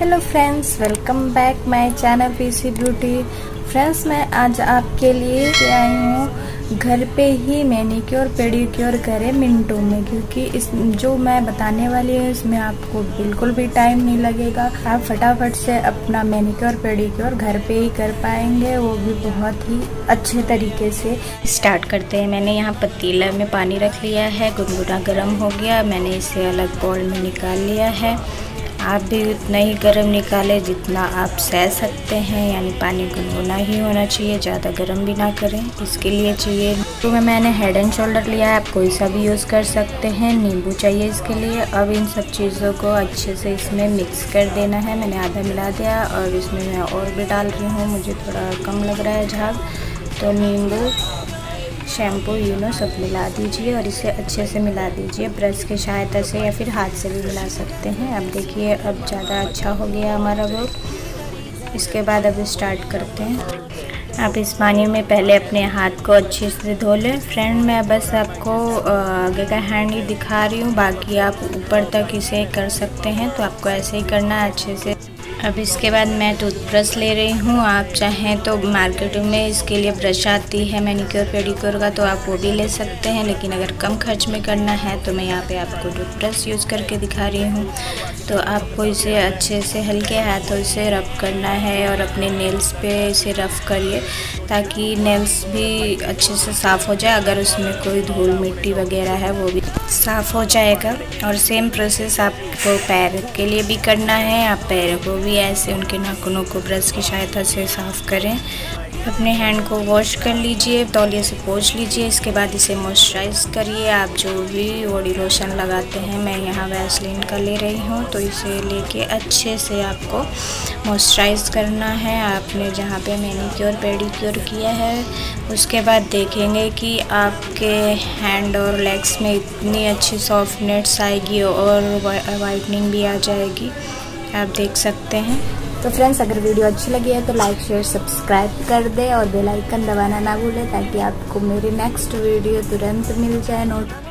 Hello friends, welcome back my channel PC beauty. Friends, मैं आज आपके लिए आई हूँ घर पे ही मैनीक्योर पेडिक्योर करें मिनटों में, क्योंकि इस जो मैं बताने वाली हूँ इसमें आपको बिल्कुल भी टाइम नहीं लगेगा। आप फटाफट से अपना मैनीक्योर पेडिक्योर घर पे ही कर पाएंगे, वो भी बहुत ही अच्छे तरीके से। स्टार्ट करते हैं। मैंने यहाँ पतीला में पानी रख लिया है, गुनगुना गर्म हो गया। मैंने इसे अलग बाउल में निकाल लिया है। आप भी उतना ही गर्म निकालें जितना आप सह सकते हैं, यानी पानी गुनगुना ही होना चाहिए, ज़्यादा गर्म भी ना करें। इसके लिए चाहिए तो मैंने हेड एंड शोल्डर लिया है, आप कोई सा भी यूज़ कर सकते हैं। नींबू चाहिए इसके लिए। अब इन सब चीज़ों को अच्छे से इसमें मिक्स कर देना है। मैंने आधा मिला दिया और इसमें मैं और भी डाल रही हूँ, मुझे थोड़ा कम लग रहा है झाग, तो नींबू, शैम्पू, यूनो सब मिला दीजिए और इसे अच्छे से मिला दीजिए ब्रश की सहायता से, या फिर हाथ से भी मिला सकते हैं। अब देखिए अब ज़्यादा अच्छा हो गया हमारा घोल। इसके बाद अब स्टार्ट करते हैं। आप इस पानी में पहले अपने हाथ को अच्छे से धो लें। फ्रेंड, मैं बस आपको आगे का हैंड ही दिखा रही हूँ, बाकी आप ऊपर तक इसे कर सकते हैं, तो आपको ऐसे ही करना है अच्छे से। अब इसके बाद मैं टूथब्रश ले रही हूँ। आप चाहें तो मार्केट में इसके लिए ब्रश आती है मैनीक्योर पेडिक्योर का, तो आप वो भी ले सकते हैं, लेकिन अगर कम खर्च में करना है तो मैं यहाँ पे आपको टूथब्रश यूज़ करके दिखा रही हूँ। तो आपको इसे अच्छे से हल्के हाथों से रब करना है और अपने नेल्स पे इसे रब करिए, ताकि नेल्स भी अच्छे से साफ़ हो जाए। अगर उसमें कोई धूल मिट्टी वगैरह है वो भी साफ़ हो जाएगा। और सेम प्रोसेस आपको पैर के लिए भी करना है। आप पैरों को भी ऐसे उनके नाखूनों को ब्रश की सहायता से साफ़ करें। अपने हैंड को वॉश कर लीजिए, तौलिए से पोंछ लीजिए। इसके बाद इसे मॉइस्चराइज करिए। आप जो भी बॉडी लोशन लगाते हैं, मैं यहाँ वैसलीन का ले रही हूँ, तो इसे लेके अच्छे से आपको मॉइस्चराइज करना है। आपने जहाँ पे मैनीक्योर पेडीक्योर किया है, उसके बाद देखेंगे कि आपके हैंड और लेग्स में इतनी अच्छी सॉफ्टनेस आएगी और वाइटनिंग भी आ जाएगी, आप देख सकते हैं। तो फ्रेंड्स, अगर वीडियो अच्छी लगी है तो लाइक, शेयर, सब्सक्राइब कर दें और बेल आइकन दबाना ना भूलें, ताकि आपको मेरी नेक्स्ट वीडियो तुरंत मिल जाए। नोट